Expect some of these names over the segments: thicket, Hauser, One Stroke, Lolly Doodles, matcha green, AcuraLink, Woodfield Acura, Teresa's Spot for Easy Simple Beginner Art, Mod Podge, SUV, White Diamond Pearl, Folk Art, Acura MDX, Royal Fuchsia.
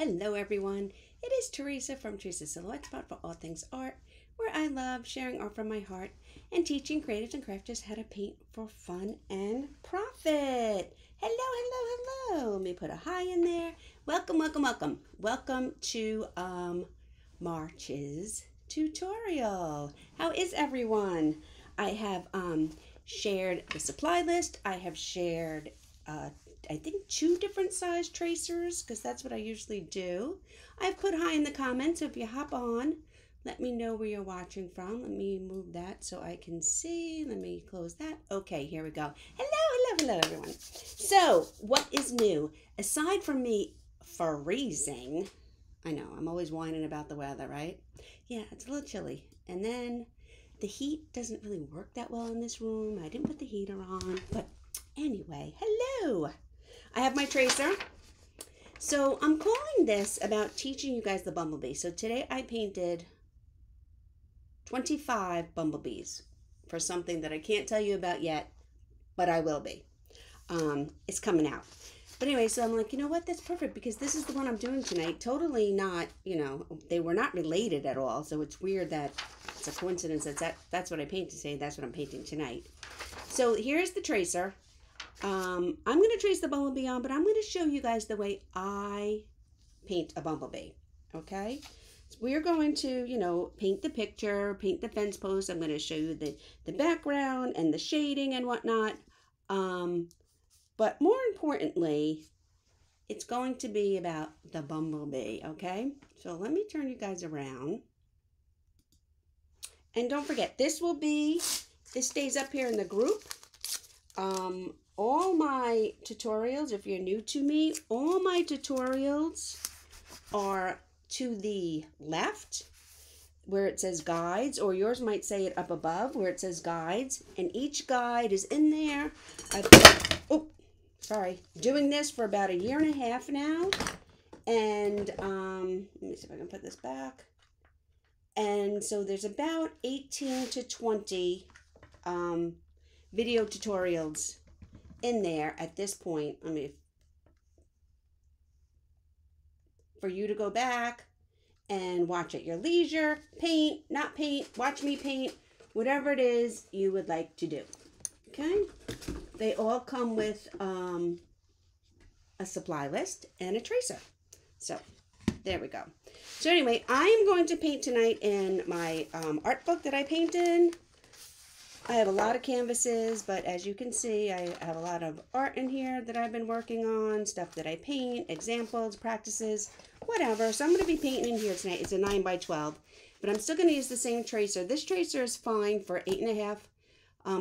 Hello everyone, it is Teresa from Teresa's Silhouette Spot for all things art, where I love sharing art from my heart and teaching creators and crafters how to paint for fun and profit. Hello, hello, hello. Let me put a hi in there. Welcome, welcome, welcome. Welcome to March's tutorial. How is everyone? I have shared the supply list. I have shared I think two different size tracers, because that's what I usually do. I've put hi in the comments, so if you hop on, let me know where you're watching from. Let me move that so I can see. Let me close that. Okay, here we go. Hello, hello, hello, everyone. So, what is new? Aside from me freezing, I know, I'm always whining about the weather, right? Yeah, it's a little chilly. And then the heat doesn't really work that well in this room. I didn't put the heater on, but anyway, hello. I have my tracer. So I'm calling this about teaching you guys the bumblebee. So today I painted 25 bumblebees for something that I can't tell you about yet, but I will be. It's coming out. But anyway, so I'm like, you know what? That's perfect because this is the one I'm doing tonight. Totally not, you know, they were not related at all. So it's weird that it's a coincidence that's what I painted today. That's what I'm painting tonight. So here's the tracer. I'm going to trace the bumblebee on, but I'm going to show you guys the way I paint a bumblebee, okay? So we're going to, you know, paint the picture, paint the fence post. I'm going to show you the background and the shading and whatnot. But more importantly, it's going to be about the bumblebee, okay? So let me turn you guys around. And don't forget, this will be, this stays up here in the group. All my tutorials, if you're new to me, all my tutorials are to the left where it says guides, or yours might say it up above where it says guides, and each guide is in there. I've been, oh, sorry, doing this for about 1.5 years now, and let me see if I can put this back. And so there's about 18 to 20 video tutorials in there at this point. I mean, for you to go back and watch at your leisure, paint, not paint, watch me paint, whatever it is you would like to do. Okay, they all come with a supply list and a tracer. So there we go. So anyway, I am going to paint tonight in my art book that I paint in. I have a lot of canvases, but as you can see, I have a lot of art in here that I've been working on, stuff that I paint, examples, practices, whatever. So I'm going to be painting in here tonight. It's a 9x12, but I'm still going to use the same tracer. This tracer is fine for 8.5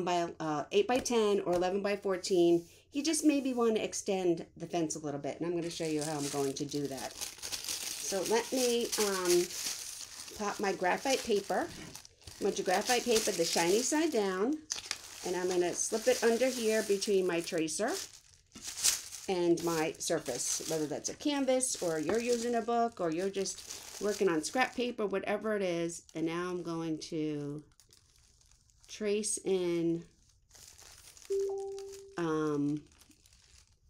by 8x10 or 11x14. You just maybe want to extend the fence a little bit, and I'm going to show you how I'm going to do that. So let me pop my graphite paper. I'm going to graphite paper the shiny side down, and I'm going to slip it under here between my tracer and my surface, whether that's a canvas or you're using a book or you're just working on scrap paper, whatever it is. And now I'm going to trace in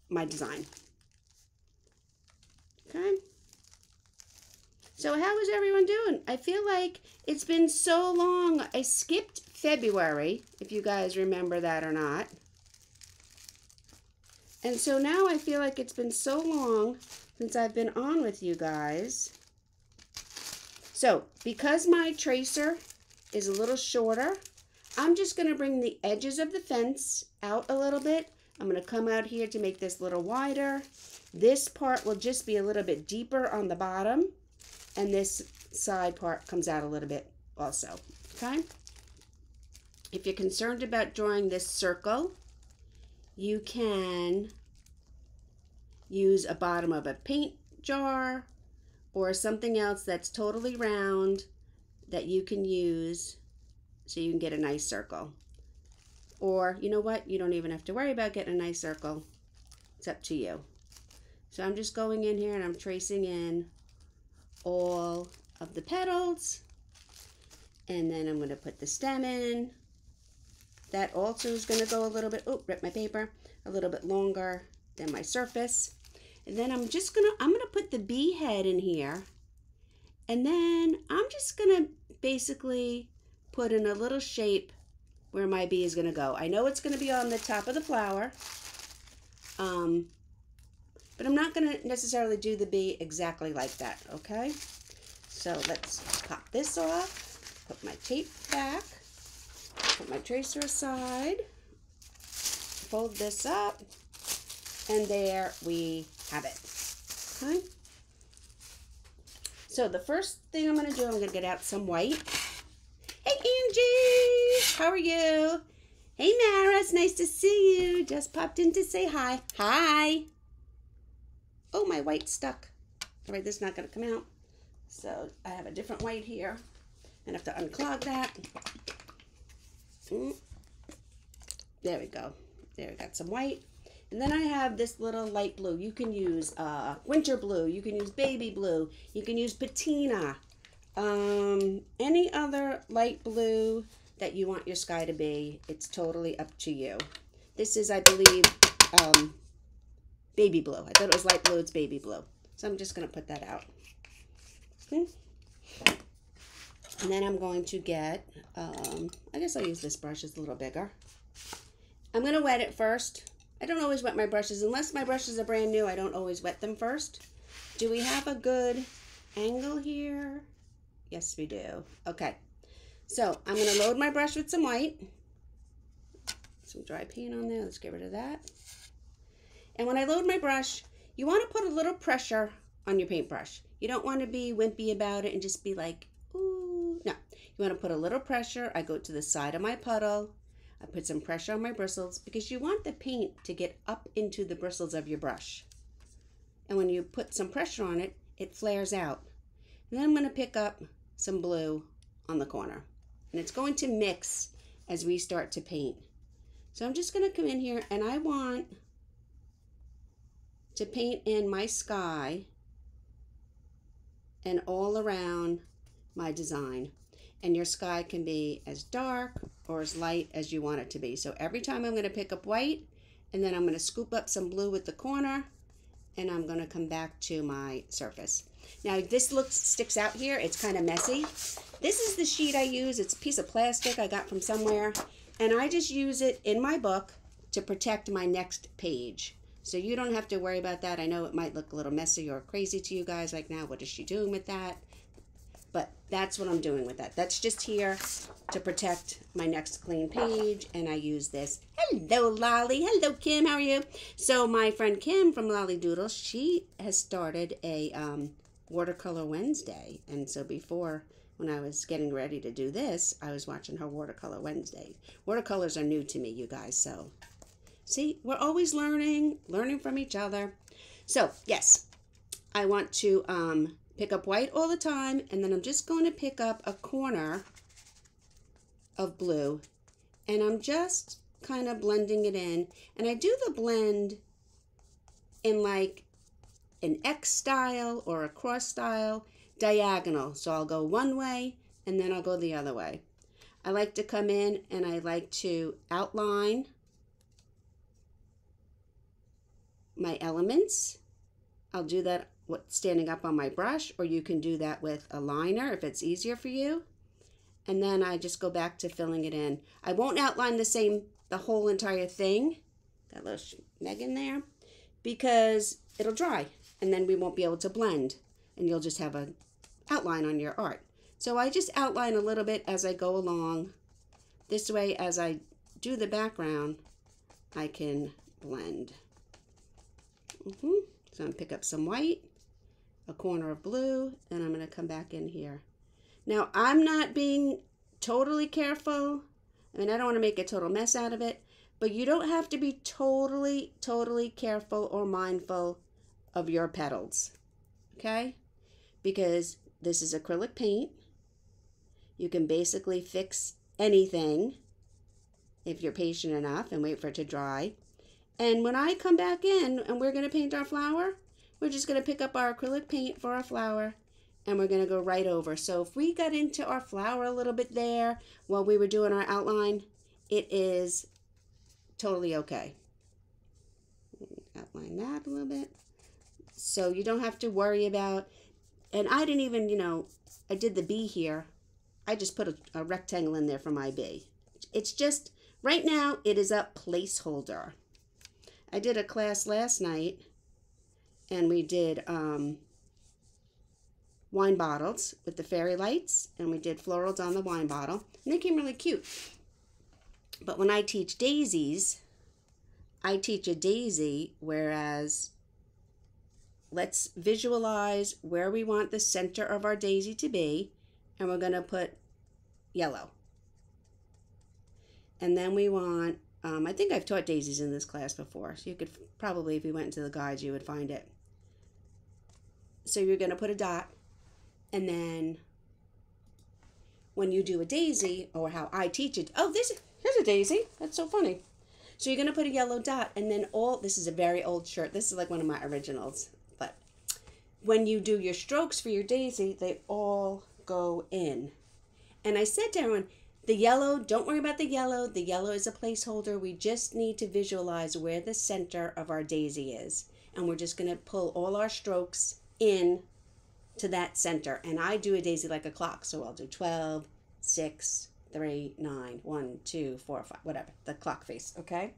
my design. Okay. So how is everyone doing? I feel like it's been so long. I skipped February, if you guys remember that or not. And so now I feel like it's been so long since I've been on with you guys. So because my tracer is a little shorter, I'm just going to bring the edges of the fence out a little bit. I'm going to come out here to make this a little wider. This part will just be a little bit deeper on the bottom. And this side part comes out a little bit also, okay? If you're concerned about drawing this circle, you can use a bottom of a paint jar or something else that's totally round that you can use so you can get a nice circle. Or, you know what? You don't even have to worry about getting a nice circle. It's up to you. So I'm just going in here and I'm tracing in all of the petals, and then I'm going to put the stem in. That also is going to go a little bit, oh, rip my paper, a little bit longer than my surface. And then I'm gonna put the bee head in here. And then I'm just gonna basically put in a little shape where my bee is gonna go. I know it's gonna be on the top of the flower, but I'm not gonna necessarily do the bee exactly like that, okay? So let's pop this off, put my tape back, put my tracer aside, fold this up, and there we have it, okay? So the first thing I'm gonna do, I'm gonna get out some white. Hey Angie, how are you? Hey Mara, it's nice to see you. Just popped in to say hi. Hi. Oh, my white's stuck. All right, this is not gonna come out. So I have a different white here. I have to unclog that. There we go. There, we got some white. And then I have this little light blue. You can use winter blue. You can use baby blue. You can use patina. Any other light blue that you want your sky to be, it's totally up to you. This is, I believe, baby blue. I thought it was light blue. It's baby blue. So I'm just going to put that out. Okay. And then I'm going to get, I guess I'll use this brush. It's a little bigger. I'm going to wet it first. I don't always wet my brushes. Unless my brushes are brand new, I don't always wet them first. Do we have a good angle here? Yes, we do. Okay. So I'm going to load my brush with some white. Some dry paint on there. Let's get rid of that. And when I load my brush, you want to put a little pressure on your paintbrush. You don't want to be wimpy about it and just be like, ooh. No. You want to put a little pressure. I go to the side of my puddle. I put some pressure on my bristles because you want the paint to get up into the bristles of your brush. And when you put some pressure on it, it flares out. And then I'm going to pick up some blue on the corner. And it's going to mix as we start to paint. So I'm just going to come in here and I want to paint in my sky and all around my design. And your sky can be as dark or as light as you want it to be. So every time I'm going to pick up white, and then I'm going to scoop up some blue with the corner, and I'm going to come back to my surface. Now this sticks out here. It's kind of messy. This is the sheet I use. It's a piece of plastic I got from somewhere, and I just use it in my book to protect my next page. So you don't have to worry about that. I know it might look a little messy or crazy to you guys like, now what is she doing with that? But that's what I'm doing with that. That's just here to protect my next clean page, and I use this. Hello, Lolly. Hello, Kim. How are you? So my friend Kim from Lolly Doodles, she has started a Watercolor Wednesday. And so before, when I was getting ready to do this, I was watching her Watercolor Wednesday. Watercolors are new to me, you guys. So see, we're always learning from each other. So yes, I want to pick up white all the time, and then I'm just going to pick up a corner of blue, and I'm just kind of blending it in. And I do the blend in like an X style or a cross style diagonal. So I'll go one way and then I'll go the other way. I like to come in and I like to outline my elements. I'll do that standing up on my brush, or you can do that with a liner if it's easier for you. And then I just go back to filling it in. I won't outline the whole entire thing, that little snag in there, because it'll dry and then we won't be able to blend and you'll just have an outline on your art. So I just outline a little bit as I go along. This way, as I do the background, I can blend. So I'm gonna pick up some white, a corner of blue, and I'm gonna come back in here. Now I'm not being totally careful. I mean, I don't wanna make a total mess out of it, but you don't have to be totally, totally careful or mindful of your petals, okay? Because this is acrylic paint. You can basically fix anything if you're patient enough and wait for it to dry. And when I come back in and we're going to paint our flower, we're just going to pick up our acrylic paint for our flower and we're going to go right over. So if we got into our flower a little bit there while we were doing our outline, it is totally okay. Outline that a little bit. So you don't have to worry about, and I didn't even, you know, I did the B here. I just put a rectangle in there for my B. It's just, right now, it is a placeholder. I did a class last night, and we did wine bottles with the fairy lights, and we did florals on the wine bottle, and they came really cute. But when I teach daisies, I teach a daisy, whereas let's visualize where we want the center of our daisy to be, and we're going to put yellow. And then we want, I think I've taught daisies in this class before, so you could probably, if you went into the guides, you would find it. So you're going to put a dot, and then when you do a daisy, or how I teach it, oh, here's a daisy, that's so funny. So you're going to put a yellow dot, and then all, this is a very old shirt, this is like one of my originals, but when you do your strokes for your daisy, they all go in. And I said to everyone, the yellow, don't worry about the yellow is a placeholder, we just need to visualize where the center of our daisy is. And we're just going to pull all our strokes in to that center. And I do a daisy like a clock, so I'll do 12, 6, 3, 9, 1, 2, 4, 5, whatever, the clock face, okay?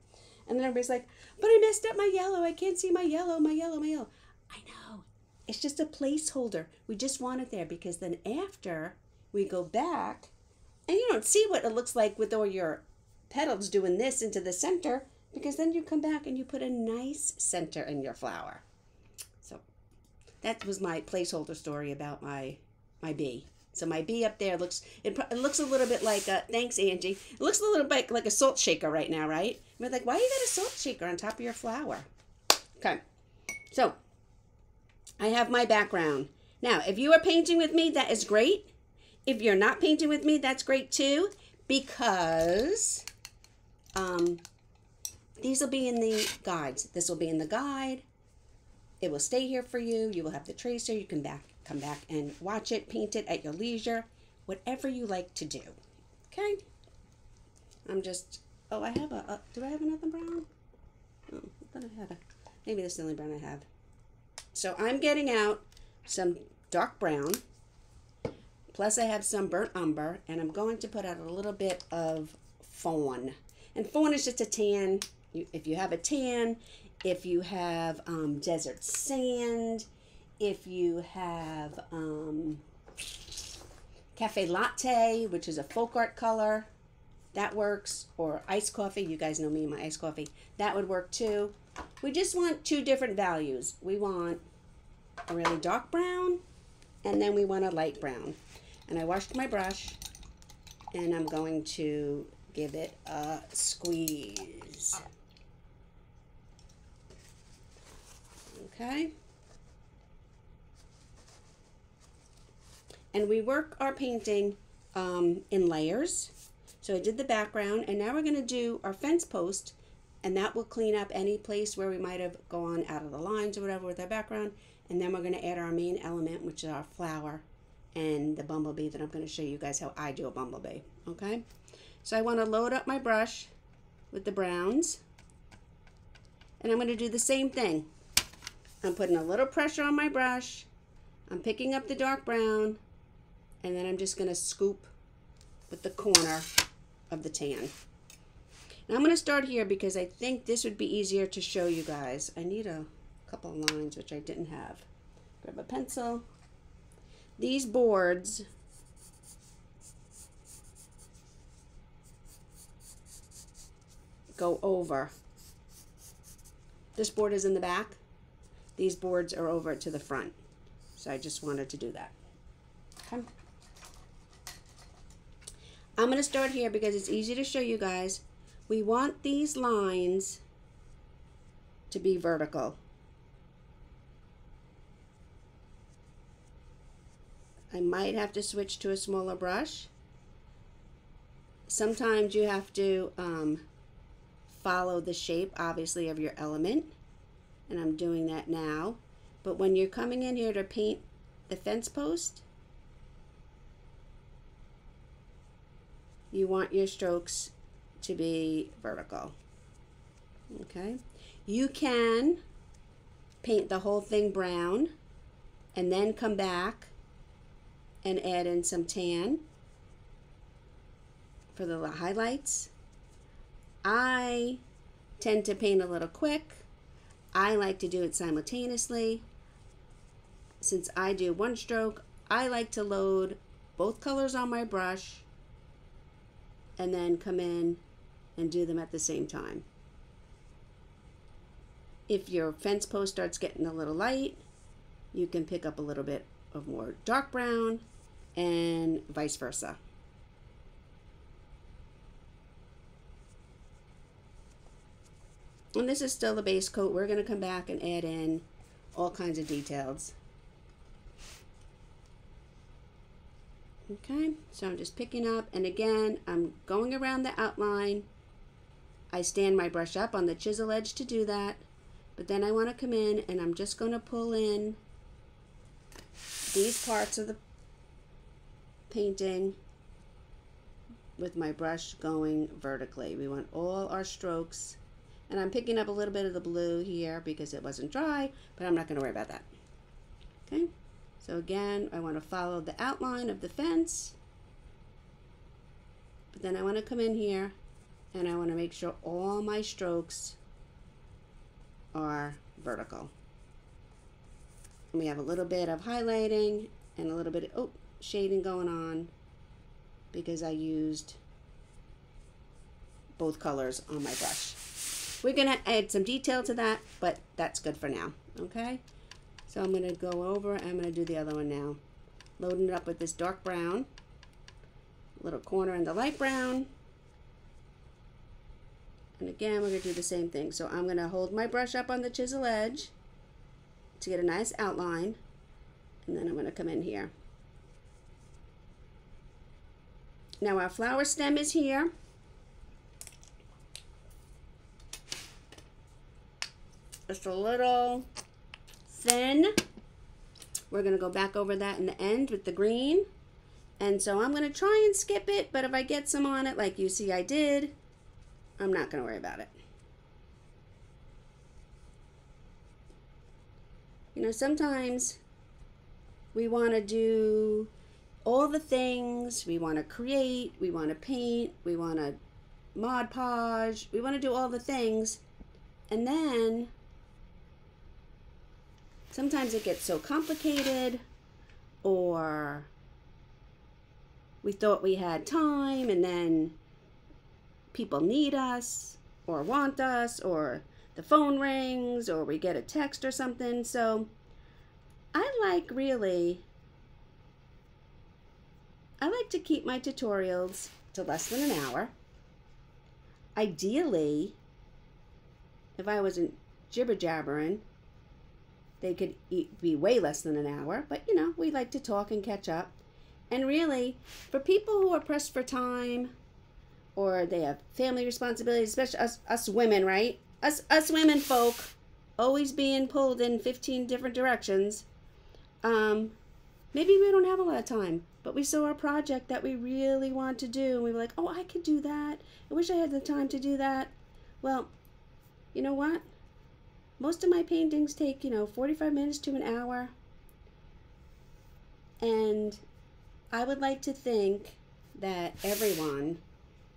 And then everybody's like, but I messed up my yellow, I can't see my yellow, my yellow, my yellow. I know, it's just a placeholder. We just want it there because then after we go back, and you don't see what it looks like with all your petals doing this into the center, because then you come back and you put a nice center in your flower. So that was my placeholder story about my bee. So my bee up there looks, it looks a little bit like a, thanks Angie, it looks a little bit like a salt shaker right now, right? And we're like, why you got a salt shaker on top of your flower? Okay, so I have my background. Now, if you are painting with me, that is great. If you're not painting with me, that's great too, because these will be in the guides. This will be in the guide. It will stay here for you. You will have the tracer. You can come back and watch it, paint it at your leisure, whatever you like to do. Okay? I'm just, oh, I have a, do I have another brown? Oh, I thought I had a, maybe this is the only brown I have. So I'm getting out some dark brown, plus I have some burnt umber, and I'm going to put out a little bit of fawn. And fawn is just a tan. If you have a tan, if you have desert sand, if you have cafe latte, which is a folk art color, that works, or iced coffee. You guys know me and my iced coffee. That would work too. We just want two different values. We want a really dark brown, and then we want a light brown. And I washed my brush, and I'm going to give it a squeeze. Okay. And we work our painting in layers. So I did the background, and now we're going to do our fence post, and that will clean up any place where we might have gone out of the lines or whatever with our background. And then we're going to add our main element, which is our flower and the bumblebee that I'm going to show you guys how I do a bumblebee. Okay? So I want to load up my brush with the browns, and I'm going to do the same thing. I'm putting a little pressure on my brush. I'm picking up the dark brown, and then I'm just going to scoop with the corner of the tan. Now I'm going to start here because I think this would be easier to show you guys. I need a couple of lines, which I didn't have. Grab a pencil. These boards, go over. This board is in the back. These boards are over to the front. So I just wanted to do that. Okay. I'm going to start here because it's easy to show you guys. We want these lines to be vertical. I might have to switch to a smaller brush. Sometimes you have to follow the shape, obviously, of your element, and I'm doing that now. But when you're coming in here to paint the fence post, you want your strokes to be vertical. Okay? You can paint the whole thing brown, and then come back and add in some tan for the highlights. I tend to paint a little quick. I like to do it simultaneously. Since I do one stroke, I like to load both colors on my brush and then come in and do them at the same time. If your fence post starts getting a little light, you can pick up a little bit of more dark brown and vice versa. And this is still the base coat. We're going to come back and add in all kinds of details. Okay, so I'm just picking up, and again, I'm going around the outline. I stand my brush up on the chisel edge to do that, but then I want to come in and I'm just going to pull in these parts of the painting with my brush going vertically. We want all our strokes, and I'm picking up a little bit of the blue here because it wasn't dry, but I'm not going to worry about that. Okay. So again, I want to follow the outline of the fence, but then I want to come in here and I want to make sure all my strokes are vertical. And we have a little bit of highlighting and a little bit of shading going on because I used both colors on my brush. We're going to add some detail to that, but that's good for now, okay? So I'm going to go over, and I'm going to do the other one now. Loading it up with this dark brown, little corner in the light brown. And again, we're going to do the same thing. So I'm going to hold my brush up on the chisel edge to get a nice outline. And then I'm going to come in here. Now our flower stem is here. Just a little thin. We're going to go back over that in the end with the green. And so I'm going to try and skip it, but if I get some on it, like you see I did, I'm not going to worry about it. You know, sometimes we want to do all the things. We want to create, we want to paint, we want to Mod Podge, we want to do all the things. And then sometimes it gets so complicated, or we thought we had time and then people need us or want us, or the phone rings, or we get a text or something. So I like to keep my tutorials to less than an hour. Ideally, if I wasn't jibber-jabbering, they could be way less than an hour, but you know, we like to talk and catch up. And really, for people who are pressed for time, or they have family responsibilities, especially us women, right? Us women folk, always being pulled in 15 different directions. Maybe we don't have a lot of time, but we saw a project that we really want to do, and we were like, oh, I could do that. I wish I had the time to do that. Well, you know what? Most of my paintings take, you know, 45 minutes to an hour. And I would like to think that everyone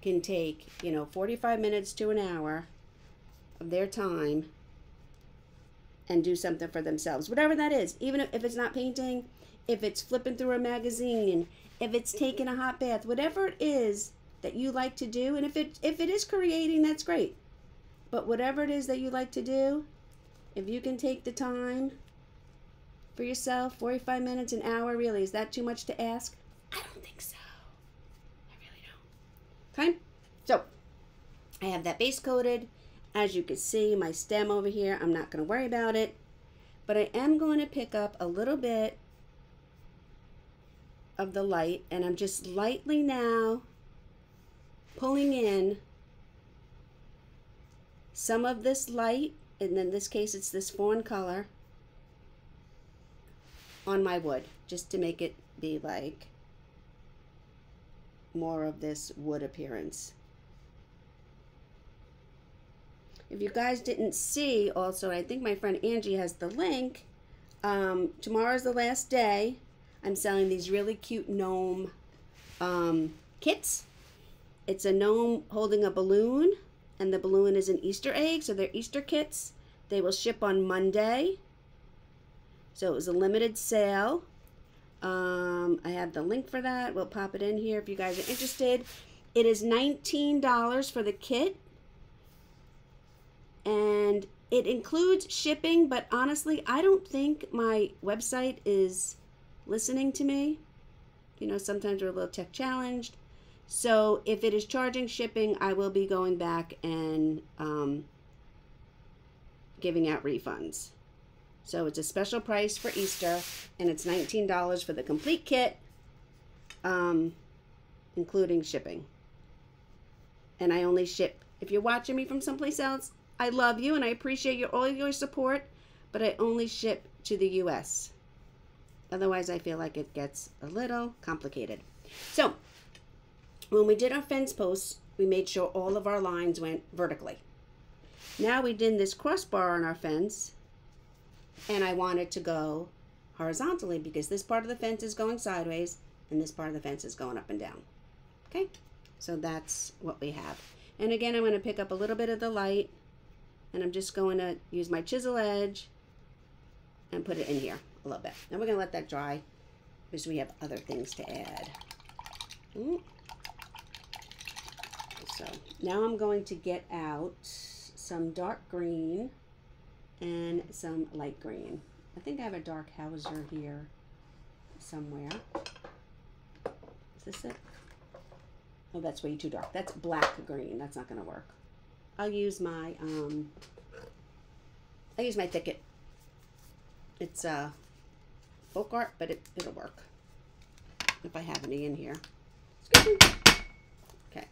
can take, you know, 45 minutes to an hour of their time and do something for themselves, whatever that is. Even if it's not painting, if it's flipping through a magazine, if it's taking a hot bath, whatever it is that you like to do. And if it is creating, that's great. But whatever it is that you like to do, if you can take the time for yourself, 45 minutes, an hour, really, is that too much to ask? I don't think so. I really don't. Okay? So, I have that base coated. As you can see, my stem over here, I'm not going to worry about it. But I am going to pick up a little bit of the light, and I'm just lightly now pulling in some of this light, and in this case it's this fawn color, on my wood, just to make it be like more of this wood appearance. If you guys didn't see, also, I think my friend Angie has the link. Tomorrow's the last day. I'm selling these really cute gnome kits. It's a gnome holding a balloon, and the balloon is an Easter egg, so they're Easter kits. They will ship on Monday. So it was a limited sale. I have the link for that. We'll pop it in here if you guys are interested. It is $19 for the kit, and it includes shipping, but honestly, I don't think my website is listening to me. You know, sometimes we're a little tech challenged. So if it is charging shipping, I will be going back and giving out refunds. So it's a special price for Easter, and it's $19 for the complete kit, including shipping. And I only ship, if you're watching me from someplace else, I love you and I appreciate all your support, but I only ship to the US. Otherwise, I feel like it gets a little complicated. So, when we did our fence posts, we made sure all of our lines went vertically. Now we did this crossbar on our fence, and I wanted to go horizontally because this part of the fence is going sideways and this part of the fence is going up and down. Okay, so that's what we have. And again, I'm going to pick up a little bit of the light, and I'm just going to use my chisel edge and put it in here a little bit. Now we're going to let that dry because we have other things to add. So now I'm going to get out some dark green and some light green. I think I have a dark Hauser here somewhere. Is this it? Oh, that's way too dark. That's black green. That's not going to work. I'll use my Thicket. It's folk art, but it'll work if I have any in here. Okay.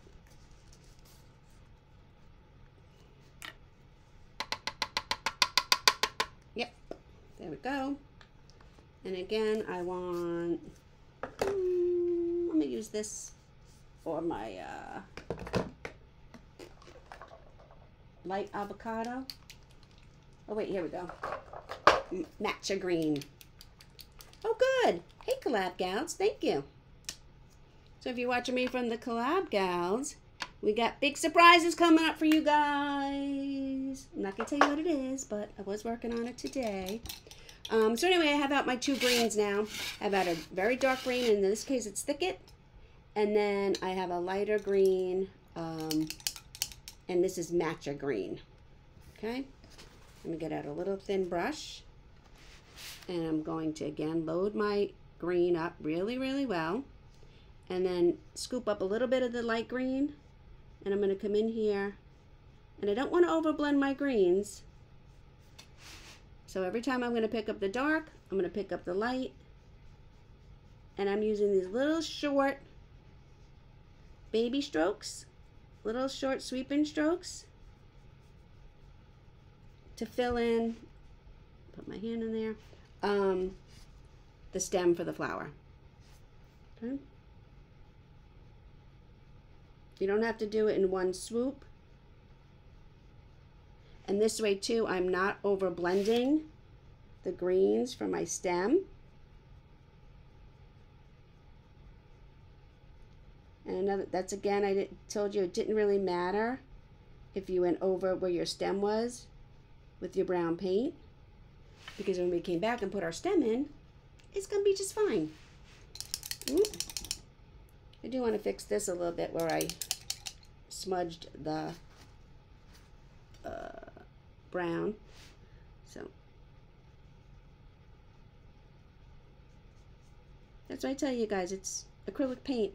Yep. There we go. And again, I want. I'm gonna use this for my light avocado. Oh wait, here we go. Matcha green. Oh good. Hey collab gals, thank you. So if you're watching me from the collab gals, we got big surprises coming up for you guys. I'm not gonna tell you what it is, but I was working on it today. So anyway, I have out my two greens now. I've got a very dark green, and in this case it's Thicket, and then I have a lighter green, and this is matcha green. Okay, let me get out a little thin brush, and I'm going to again load my green up really, really well, and then scoop up a little bit of the light green, and I'm going to come in here, and I don't want to overblend my greens. So every time I'm going to pick up the dark, I'm going to pick up the light, and I'm using these little short baby strokes, little short sweeping strokes to fill in, put my hand in there, the stem for the flower. Okay. You don't have to do it in one swoop. And this way too, I'm not over blending the greens for my stem. And another, that's again, I told you it didn't really matter if you went over where your stem was with your brown paint, because when we came back and put our stem in, it's gonna be just fine. I do want to fix this a little bit where I smudged the brown. So that's why I tell you guys, it's acrylic paint,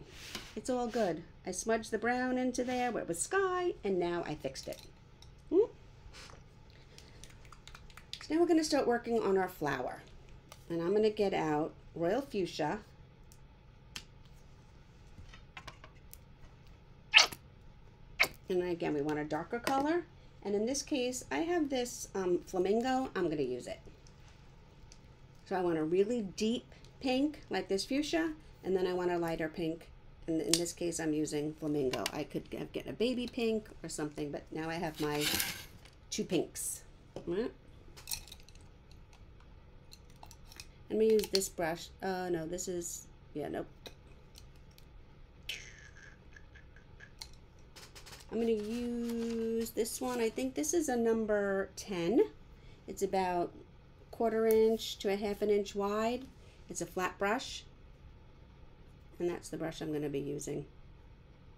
it's all good. I smudged the brown into there where it was sky, and now I fixed it. So now we're going to start working on our flower, and I'm going to get out Royal Fuchsia. And again, we want a darker color, and in this case I have this flamingo. I'm going to use it. So I want a really deep pink like this fuchsia, and then I want a lighter pink, and in this case I'm using flamingo. I could get a baby pink or something, but now I have my two pinks. Right. Let me use this brush. No, this is, yeah, nope. I'm going to use this one. I think this is a number 10. It's about 1/4 inch to 1/2 inch wide. It's a flat brush. And that's the brush I'm going to be using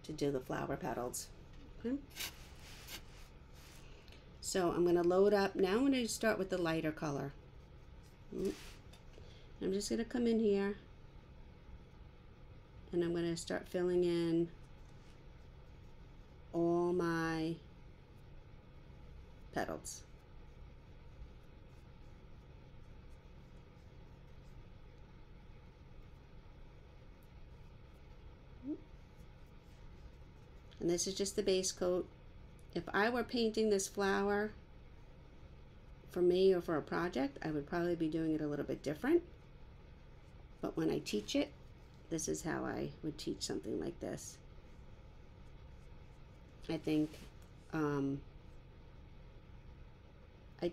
to do the flower petals. Okay. So I'm going to load up. Now I'm going to start with the lighter color. I'm just going to come in here and I'm going to start filling in all my petals. And this is just the base coat. If I were painting this flower for me or for a project, I would probably be doing it a little bit different. But when I teach it, this is how I would teach something like this. I think I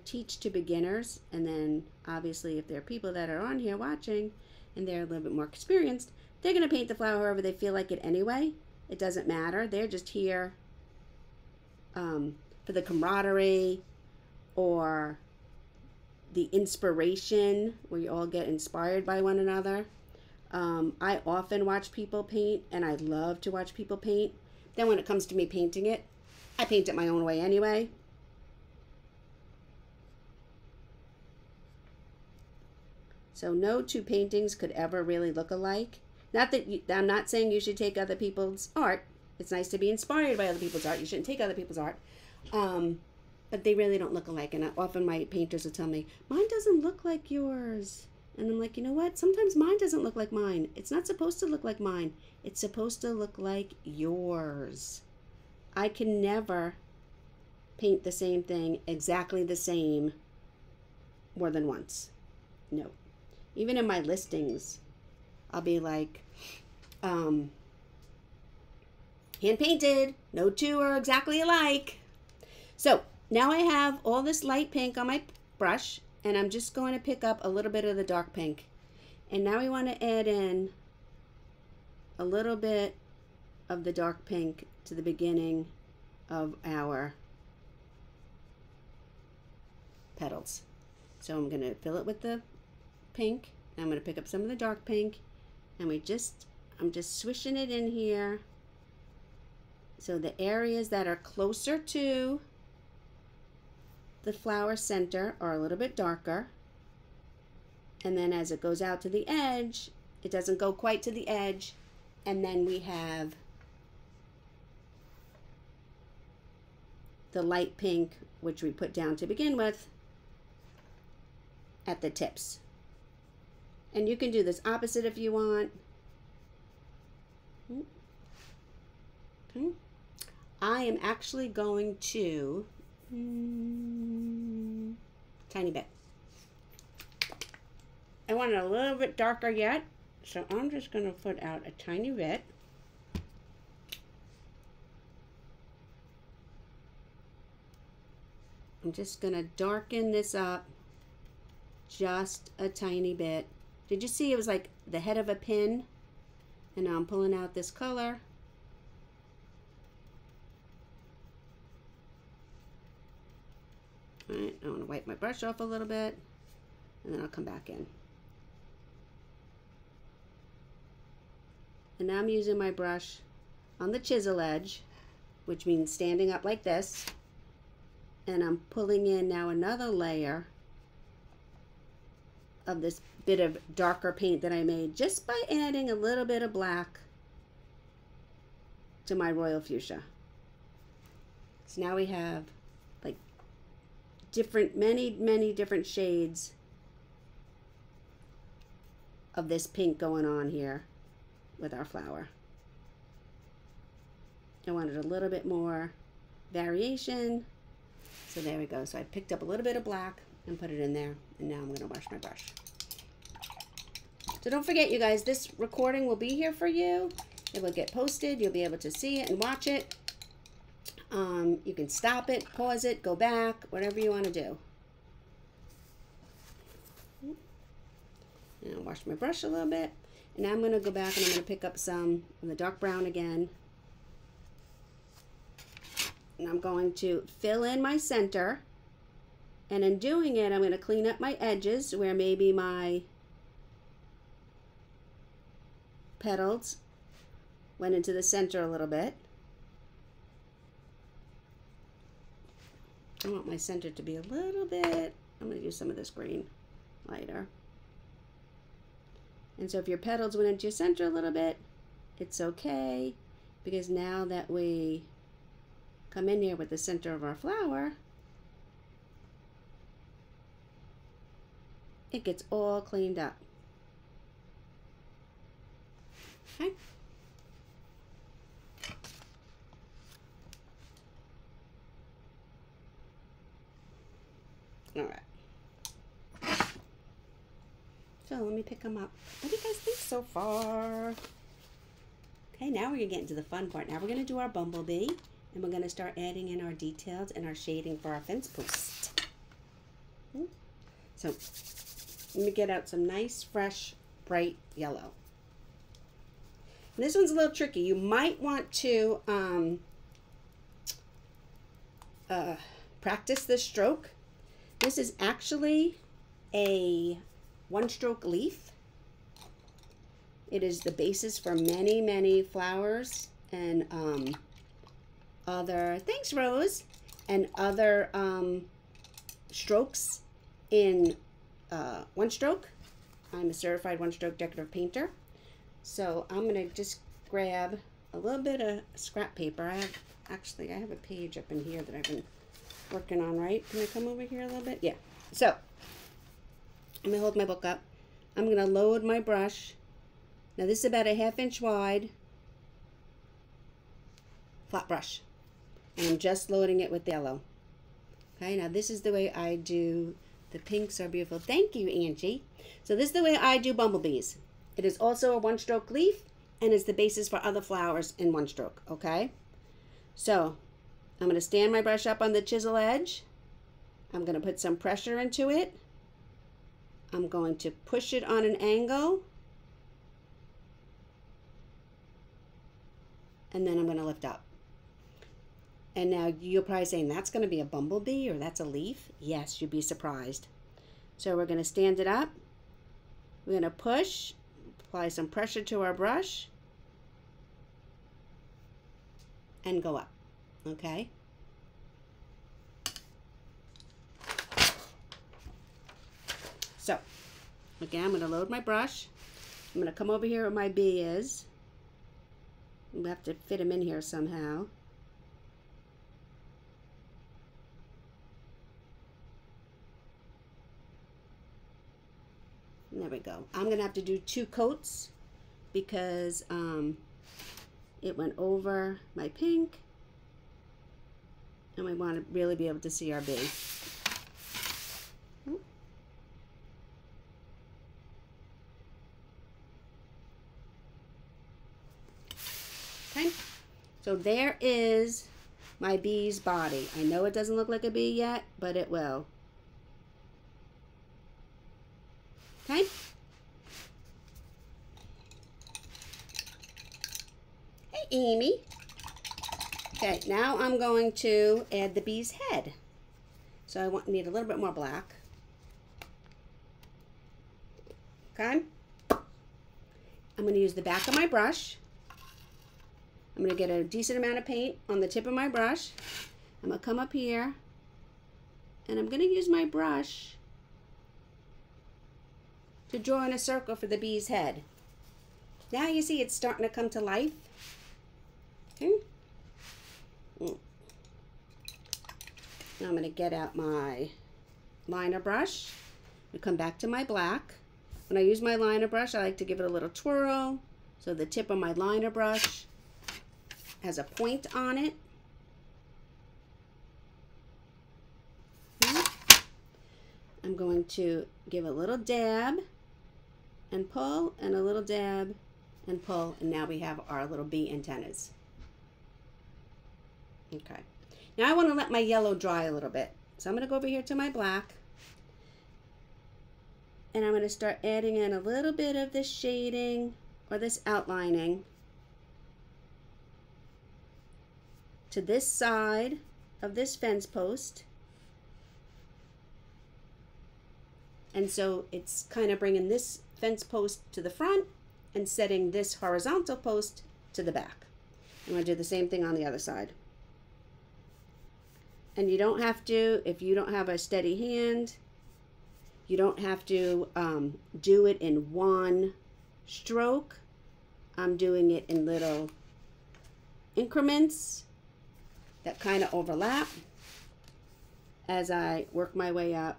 teach to beginners, and then obviously if there are people that are on here watching and they're a little bit more experienced, they're going to paint the flower however they feel like it anyway. It doesn't matter. They're just here for the camaraderie or the inspiration, where you all get inspired by one another. I often watch people paint, and I love to watch people paint. Then when it comes to me painting it, I paint it my own way anyway. So no two paintings could ever really look alike. Not that I'm not saying you should take other people's art. It's nice to be inspired by other people's art. You shouldn't take other people's art. But they really don't look alike. And often my painters will tell me, mine doesn't look like yours. And I'm like, you know what? Sometimes mine doesn't look like mine. It's not supposed to look like mine. It's supposed to look like yours. I can never paint the same thing exactly the same more than once. No. Even in my listings, I'll be like, hand painted. No two are exactly alike. So now I have all this light pink on my brush, and I'm just going to pick up a little bit of the dark pink. And now we want to add in a little bit of the dark pink to the beginning of our petals. So I'm going to fill it with the pink. I'm going to pick up some of the dark pink, and I'm just swishing it in here. So the areas that are closer to the flower center are a little bit darker, and then as it goes out to the edge, it doesn't go quite to the edge, and then we have the light pink, which we put down to begin with, at the tips. And you can do this opposite if you want. Okay. I am actually going to tiny bit. I want it a little bit darker yet, so I'm just going to put out a tiny bit. I'm just going to darken this up just a tiny bit. Did you see it was like the head of a pin? And now I'm pulling out this color. All right, I want to wipe my brush off a little bit, and then I'll come back in. And now I'm using my brush on the chisel edge, which means standing up like this, and I'm pulling in now another layer of this bit of darker paint that I made just by adding a little bit of black to my Royal Fuchsia. So now we have different, many different shades of this pink going on here with our flower. I wanted a little bit more variation, so there we go. So I picked up a little bit of black and put it in there, and now I'm going to wash my brush. So don't forget, you guys, this recording will be here for you. It will get posted. You'll be able to see it and watch it. You can stop it, pause it, go back, whatever you want to do. And I'll wash my brush a little bit. And now I'm going to go back and I'm going to pick up some of the dark brown again. And I'm going to fill in my center. And in doing it, I'm going to clean up my edges where maybe my petals went into the center a little bit. I want my center to be a little bit, I'm going to use some of this green lighter. And so if your petals went into your center a little bit, it's okay, because now that we come in here with the center of our flower, it gets all cleaned up. Okay. All right. So let me pick them up. What do you guys think so far? Okay, now we're gonna get into the fun part. Now we're gonna do our bumblebee, and we're gonna start adding in our details and our shading for our fence post. Okay. So let me get out some nice, fresh, bright yellow. And this one's a little tricky. You might want to practice this stroke. This is actually a one-stroke leaf. It is the basis for many, many flowers and other, thanks Rose, and other strokes in One Stroke. I'm a certified one-stroke decorative painter. So I'm gonna just grab a little bit of scrap paper. I have a page up in here that I've been working on, right? Can I come over here a little bit? Yeah. So I'm gonna hold my book up. I'm gonna load my brush. Now this is about a half-inch wide flat brush. And I'm just loading it with yellow. Okay, now this is the way I do the pinks are beautiful. Thank you, Angie. So this is the way I do bumblebees. It is also a one-stroke leaf and is the basis for other flowers in one stroke, okay? So I'm gonna stand my brush up on the chisel edge. I'm gonna put some pressure into it. I'm going to push it on an angle. And then I'm gonna lift up. And now you're probably saying, that's gonna be a bumblebee or that's a leaf. Yes, you'd be surprised. So we're gonna stand it up. We're gonna push. Apply some pressure to our brush and go up, okay? So, again, I'm gonna load my brush. I'm gonna come over here where my bee is. We have to fit him in here somehow. There we go. I'm gonna have to do two coats because it went over my pink and we want to really be able to see our bee. Okay, so there is my bee's body. I know it doesn't look like a bee yet, but it will. Okay. Hey, Amy. Okay, now I'm going to add the bee's head. So I need a little bit more black. Okay. I'm going to use the back of my brush. I'm going to get a decent amount of paint on the tip of my brush. I'm going to come up here and I'm going to use my brush to draw in a circle for the bee's head. Now you see it's starting to come to life. Okay. Now I'm going to get out my liner brush. We come back to my black. When I use my liner brush, I like to give it a little twirl. So the tip of my liner brush has a point on it. Okay. I'm going to give a little dab and pull, and a little dab and pull, and now we have our little bee antennas. Okay, Now I want to let my yellow dry a little bit. So I'm going to go over here to my black. And I'm going to start adding in a little bit of this shading or this outlining to this side of this fence post. And so it's kind of bringing this fence post to the front and setting this horizontal post to the back. I'm going to do the same thing on the other side. And you don't have to, if you don't have a steady hand, you don't have to do it in one stroke. I'm doing it in little increments that kind of overlap as I work my way up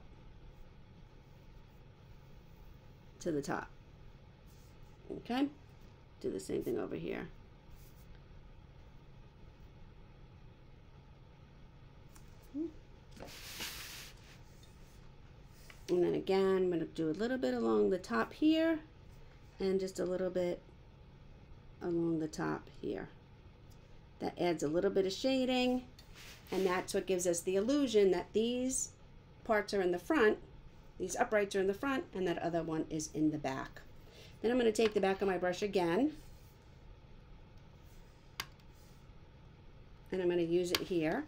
to the top. Okay, do the same thing over here. And then again, I'm going to do a little bit along the top here and just a little bit along the top here. That adds a little bit of shading, and that's what gives us the illusion that these parts are in the front, these uprights are in the front, and that other one is in the back. Then I'm going to take the back of my brush again, and I'm going to use it here.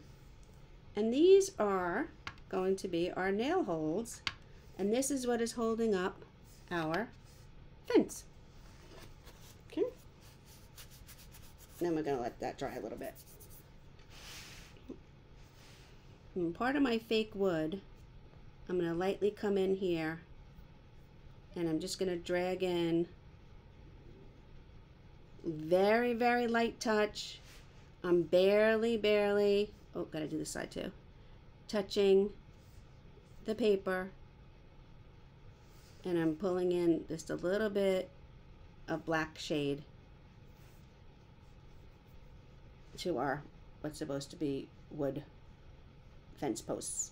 And these are going to be our nail holds, and this is what is holding up our fence. Okay. Then we're going to let that dry a little bit. And part of my fake wood, I'm going to lightly come in here, and I'm just going to drag in very, very light touch. I'm barely, oh, got to do this side too, touching the paper, and I'm pulling in just a little bit of black shade to our what's supposed to be wood fence posts.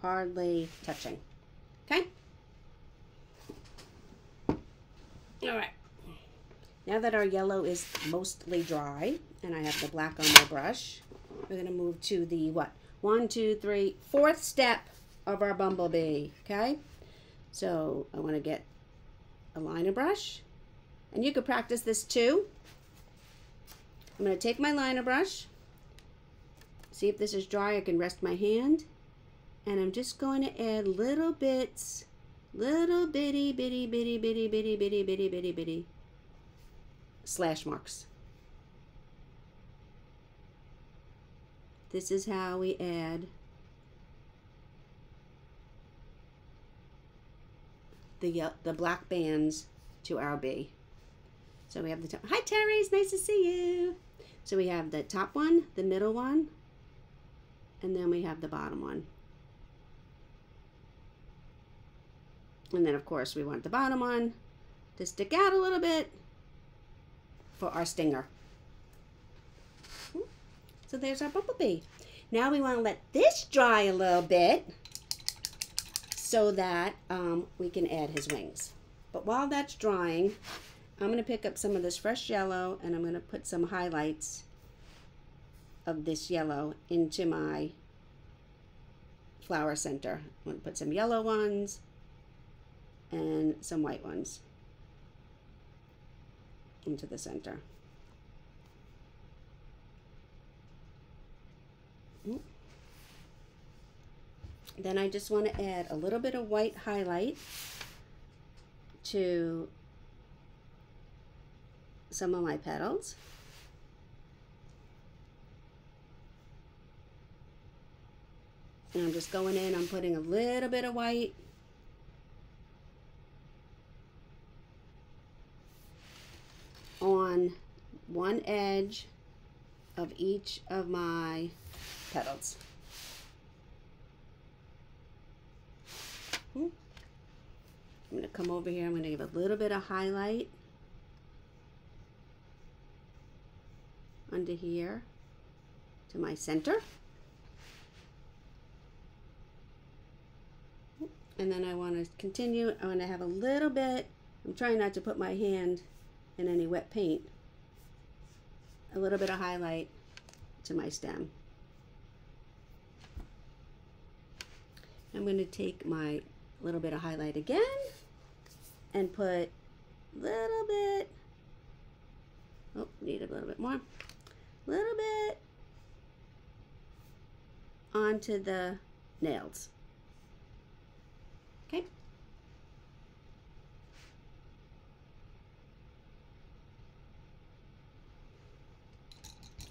Hardly touching. Okay? All right. Now that our yellow is mostly dry and I have the black on my brush, we're going to move to the what? 1, 2, 3, 4th step of our bumblebee. Okay? So I want to get a liner brush, and you could practice this too. I'm going to take my liner brush, see if this is dry, I can rest my hand, and I'm just going to add little bits, little bitty slash marks. This is how we add the black bands to our bee. So we have the top. Hi, Terry, it's nice to see you. So we have the top one, the middle one, and then we have the bottom one. And then, of course, we want the bottom one to stick out a little bit for our stinger. So there's our bumblebee. Now we want to let this dry a little bit so that we can add his wings. But while that's drying, I'm going to pick up some of this fresh yellow, and I'm going to put some highlights of this yellow into my flower center. I'm going to put some yellow ones and some white ones into the center. Then I just want to add a little bit of white highlight to some of my petals. And I'm just going in, I'm putting a little bit of white on one edge of each of my petals. I'm going to come over here, I'm going to give a little bit of highlight under here to my center, and then I want to continue. I want to have a little bit, I'm trying not to put my hand in any wet paint, a little bit of highlight to my stem. I'm going to take my little bit of highlight again and put a little bit, oh, need a little bit more, little bit onto the nails. Okay.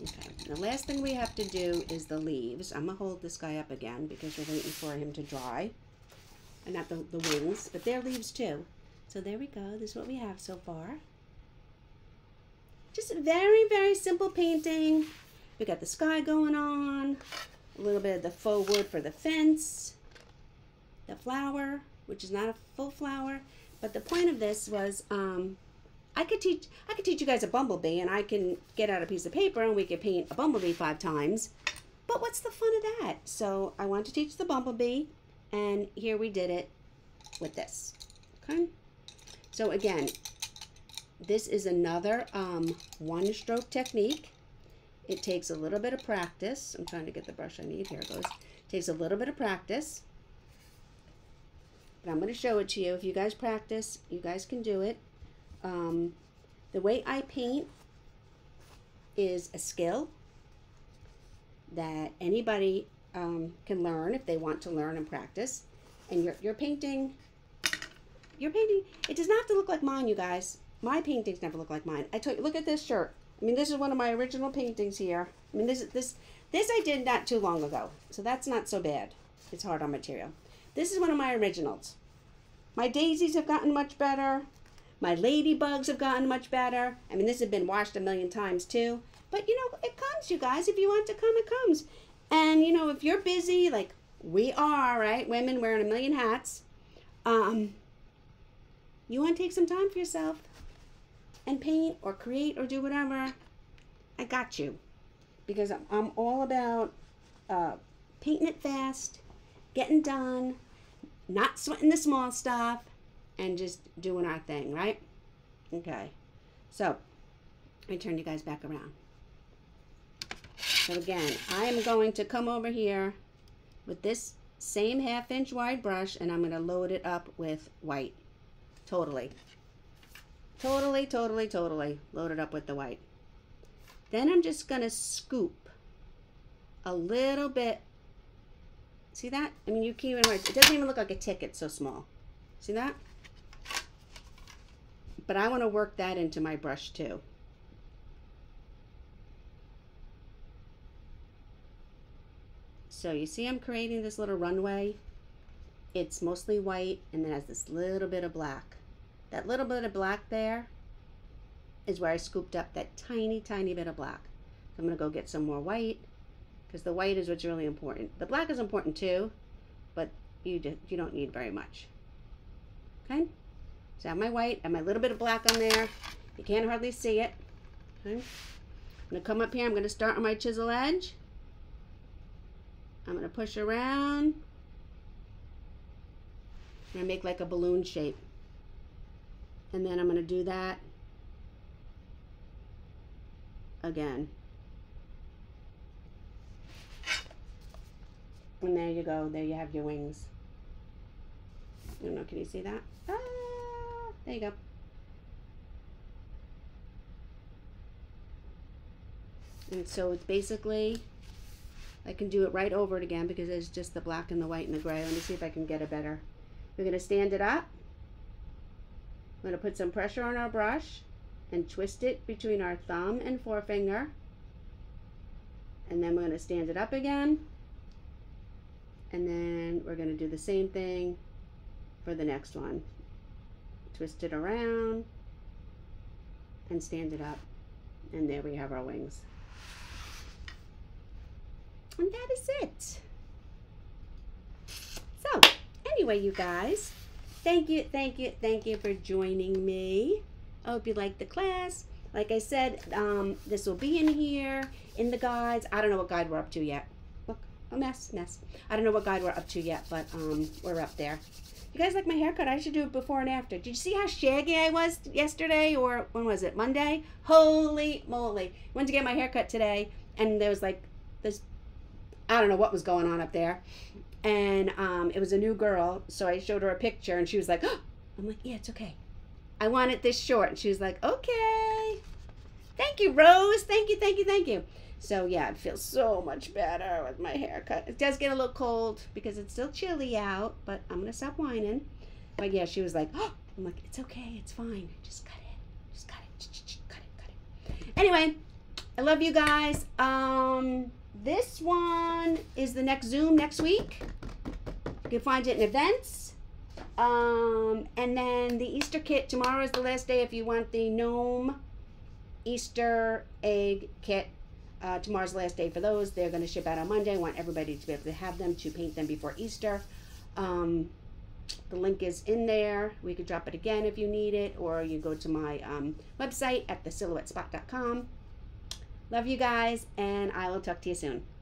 Okay, the last thing we have to do is the leaves. I'm going to hold this guy up again because we're waiting for him to dry. And not the wings, but they're leaves too. So there we go. This is what we have so far. Just a very, very simple painting. We got the sky going on, a little bit of the faux wood for the fence, the flower, which is not a full flower. But the point of this was, I could teach you guys a bumblebee, and I can get out a piece of paper and we could paint a bumblebee 5 times. But what's the fun of that? So I want to teach the bumblebee, and here we did it with this. Okay. So again, this is another one stroke technique. It takes a little bit of practice. I'm trying to get the brush I need. Here it goes. It takes a little bit of practice. But I'm going to show it to you. If you guys practice, you guys can do it. The way I paint is a skill that anybody can learn if they want to learn and practice. And your painting, it does not have to look like mine, you guys. My paintings never look like mine. I told you, look at this shirt. I mean, this is one of my original paintings here. I mean, this I did not too long ago, so that's not so bad. It's hard on material. This is one of my originals. My daisies have gotten much better. My ladybugs have gotten much better. I mean, this has been washed a million times too. But you know, it comes, you guys. If you want to come, it comes. And you know, if you're busy, like we are, right? Women wearing a million hats. You want to take some time for yourself and paint or create or do whatever. I got you. Because I'm all about painting it fast, getting done, not sweating the small stuff, and just doing our thing, right? Okay, so I turn you guys back around. So again, I am going to come over here with this same 1/2 inch wide brush, and I'm gonna load it up with white. Totally load it up with the white. Then I'm just gonna scoop a little bit. See that? I mean, you can't even, it doesn't even look like a ticket, so small. See that? But I want to work that into my brush too. So you see I'm creating this little runway. It's mostly white and then has this little bit of black. That little bit of black there is where I scooped up that tiny, tiny bit of black. So I'm going to go get some more white because the white is what's really important. The black is important too, but you don't need very much. Okay? So I have my white and my little bit of black on there. You can't hardly see it. Okay. I'm going to come up here. I'm going to start on my chisel edge. I'm going to push around. I'm going to make like a balloon shape. And then I'm going to do that again. And there you go. There you have your wings. I don't know, can you see that? Ah, there you go. And so it's basically, I can do it right over it again because it's just the black and the white and the gray. Let me see if I can get it better. We're going to stand it up. I'm going to put some pressure on our brush and twist it between our thumb and forefinger. And then we're going to stand it up again. And then we're going to do the same thing for the next one. Twist it around and stand it up, and there we have our wings. And that is it. So anyway, you guys, thank you for joining me. I hope you liked the class. Like I said, this will be in here in the guides. I don't know what guide we're up to yet. Look, a mess. I don't know what guide we're up to yet, but we're up there. You guys like my haircut? I should do it before and after. Did you see how shaggy I was yesterday, or when was it, Monday? Holy moly. Went to get my haircut today, and there was like this, I don't know what was going on up there. And it was a new girl, so I showed her a picture, and she was like, oh! I'm like, yeah, it's okay. I want it this short. And she was like, okay. Thank you, Rose. Thank you, thank you, thank you. So, yeah, it feels so much better with my haircut. It does get a little cold because it's still chilly out, but I'm going to stop whining. But, yeah, she was like, oh! I'm like, it's okay. It's fine. Just cut it. Just cut it. Cut it, cut it. Anyway, I love you guys. This one is the next Zoom next week. You can find it in events. And then the Easter kit, tomorrow is the last day if you want the gnome Easter egg kit. Tomorrow's the last day for those. They're going to ship out on Monday. I want everybody to be able to have them, to paint them before Easter. The link is in there. We could drop it again if you need it, or you go to my website at thesilhouettespot.com. Love you guys, and I will talk to you soon.